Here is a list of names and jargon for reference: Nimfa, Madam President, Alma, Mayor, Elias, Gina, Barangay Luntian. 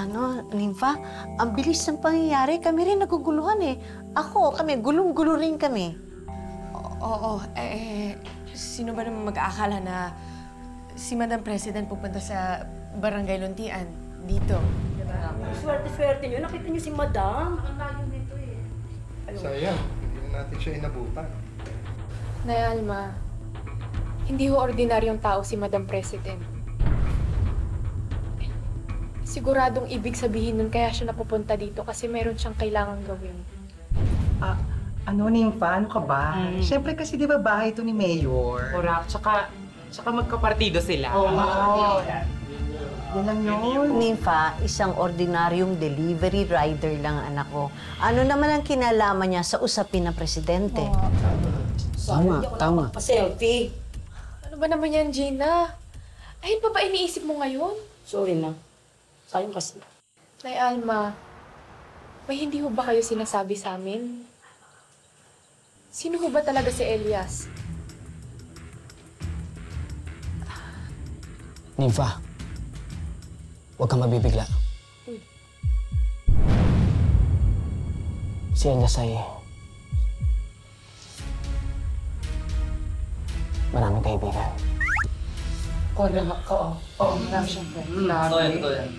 Ano, Nimfa, ang bilis ng pangyayari. Kami rin naguguluhan eh. Gulong-gulo rin kami. Sino ba naman mag-aakala na si Madam President pupunta sa Barangay Luntian dito? Swerte-swerte niyo. Nakita niyo si Madam. Ang layo dito eh. Sayang, hindi natin siya inabutan. Nay Alma, hindi ho ordinaryong tao si Madam President. Siguradong ibig sabihin nun kaya siya napupunta dito kasi meron siyang kailangan gawin. Ano, Nimfa? Ano ka ba? Siyempre kasi di ba bahay ito ni Mayor? Correct. Tsaka magkapartido sila. Yan lang yun. Nimfa, isang ordinaryong delivery rider lang anak ko. Ano naman ang kinalaman niya sa usapin ng presidente? Tama. Selfie. Ano ba naman yan, Gina? Ayun pa ba iniisip mo ngayon? Sorry na. Sayang kasi. Nay Alma, may hindi ho ba kayo sinasabi sa amin? Sino ho ba talaga si Elias? Nimfa, huwag kang mabibigla. Si Elias ay maraming kaibigan. Oo, marami siyang friend.